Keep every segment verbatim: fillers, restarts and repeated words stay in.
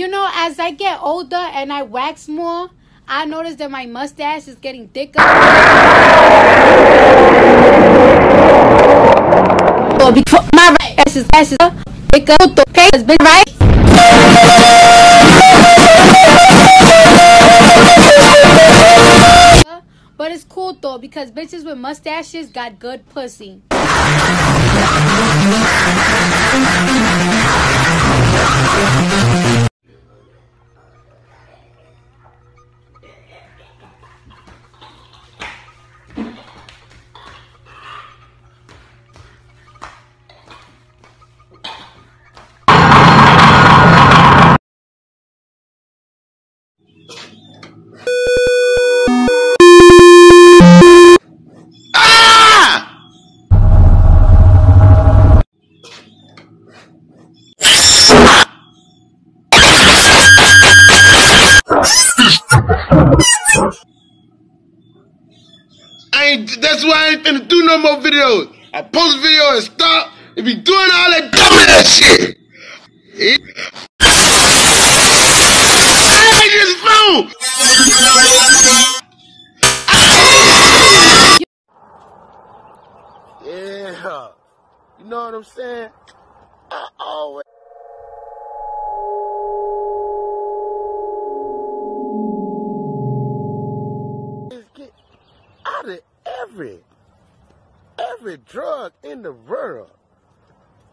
you know, as I get older and I wax more, I notice that my mustache is getting thicker. So because my ass is ass is thicker, okay, has been right. But it's cool though, because bitches with mustaches got good pussy. That's why I ain't finna do no more videos. I post videos and stop and be doing all that dumb ass shit. It... I hate this phone. Yeah, you know what I'm saying? I always. Every, every drug in the world.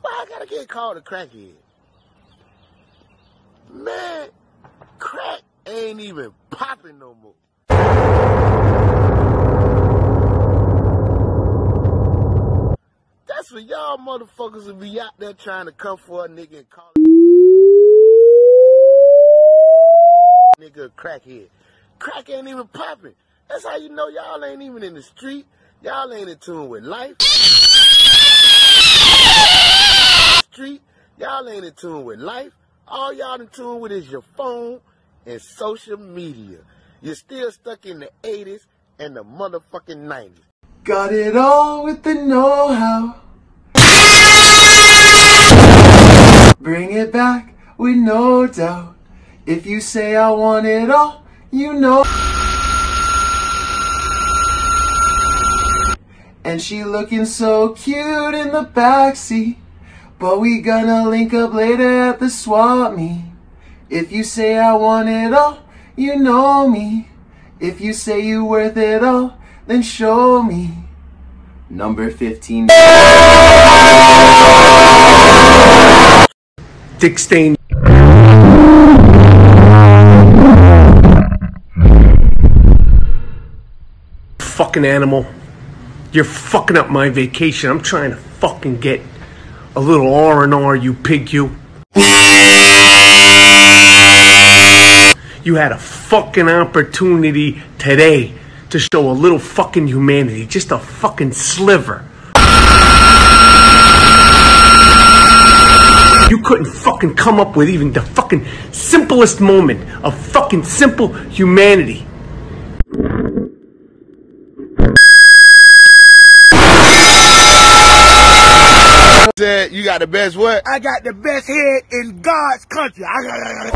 Why I gotta get called a crackhead? Man, crack ain't even popping no more. That's for y'all motherfuckers who be out there trying to come for a nigga and call a nigga a crackhead. Crack ain't even popping. That's how you know y'all ain't even in the street. Y'all ain't in tune with life. Street. Y'all ain't in tune with life. All y'all in tune with is your phone and social media. You're still stuck in the eighties and the motherfucking nineties. Got it all with the know-how. Bring it back with no doubt. If you say I want it all, you know. And she looking so cute in the backseat, but we gonna link up later at the swap meet. If you say I want it all, you know me. If you say you worth it all, then show me. Number fifteen. Dick stain. Fucking animal. You're fucking up my vacation. I'm trying to fucking get a little R and R, you pig, you. You had a fucking opportunity today to show a little fucking humanity. Just a fucking sliver. You couldn't fucking come up with even the fucking simplest moment of fucking simple humanity. Said you got the best what? I got the best head in God's country. I got, I got, I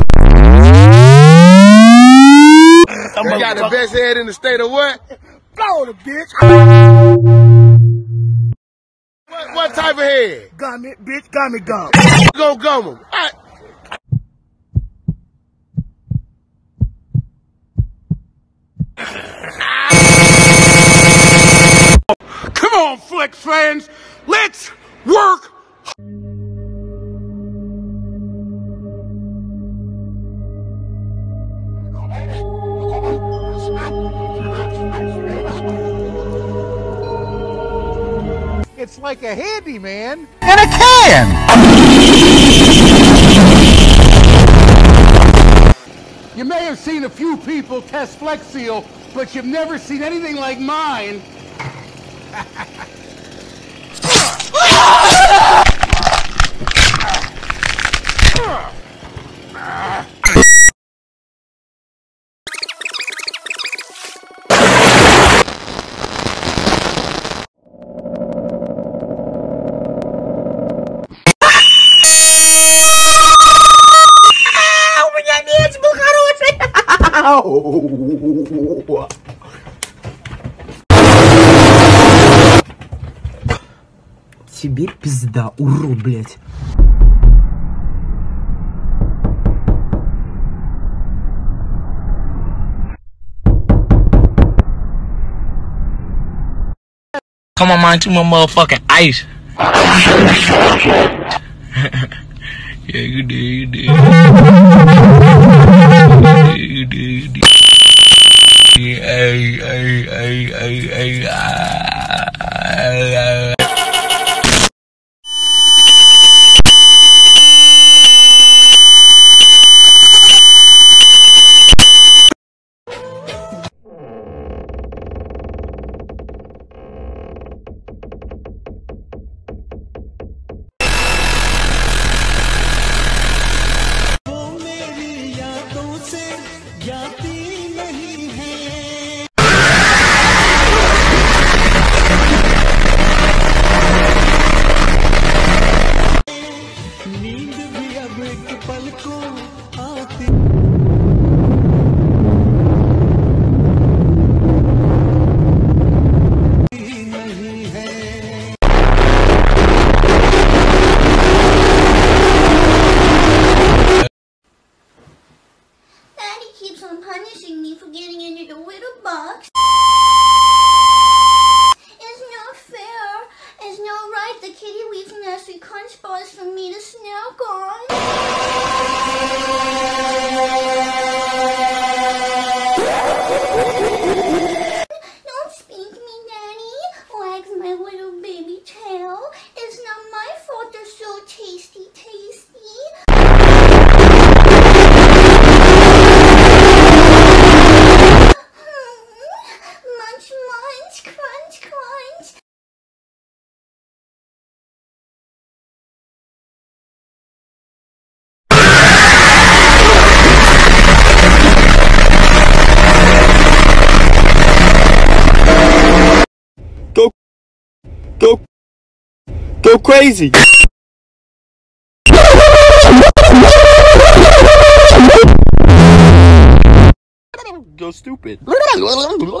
got. You got the best head in the state of what? Florida, bitch. What, what type of head? Gummy, bitch, gummy gum. Go gum them. I I Come on, Flick fans. Let's work! It's like a handyman and a can! You may have seen a few people test Flex Seal, but you've never seen anything like mine. Ow! Тебе пизда, урод, блядь. Come on, mind to my motherfucking ice. Yeah, you do, you do. You do, you do. Ay, ay, ay, ay, ay, ay, ay. Go, go crazy. Go stupid. Go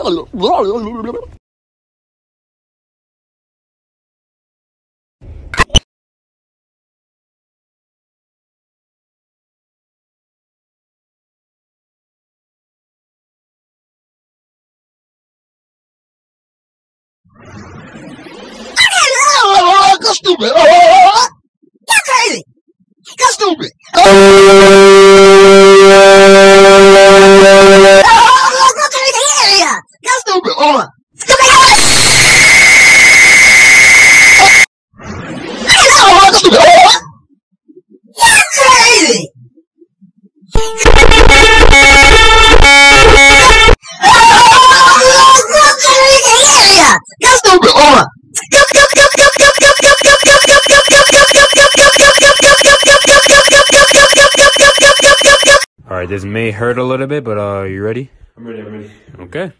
stupid! Oh, go crazy! Go stupid! Go, oh, go crazy! Go stupid! Oh, stupid! Oh, go stupid! Oh, go crazy! Oh, go crazy! Go stupid! Oh, go, go, go, go, go, go, go! Alright, this may hurt a little bit, but uh, are you ready? I'm ready, I'm ready. Okay.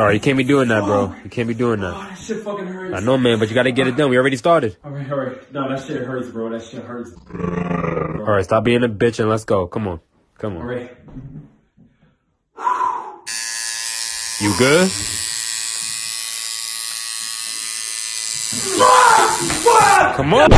Alright, you can't be doing that, bro. You can't be doing that. Oh, that shit fucking hurts. I know, man, but you gotta get it done. We already started. Alright, alright. No, that shit hurts, bro. That shit hurts. Alright, stop being a bitch and let's go. Come on. Come on. Alright. You good? Come on.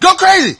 Go crazy.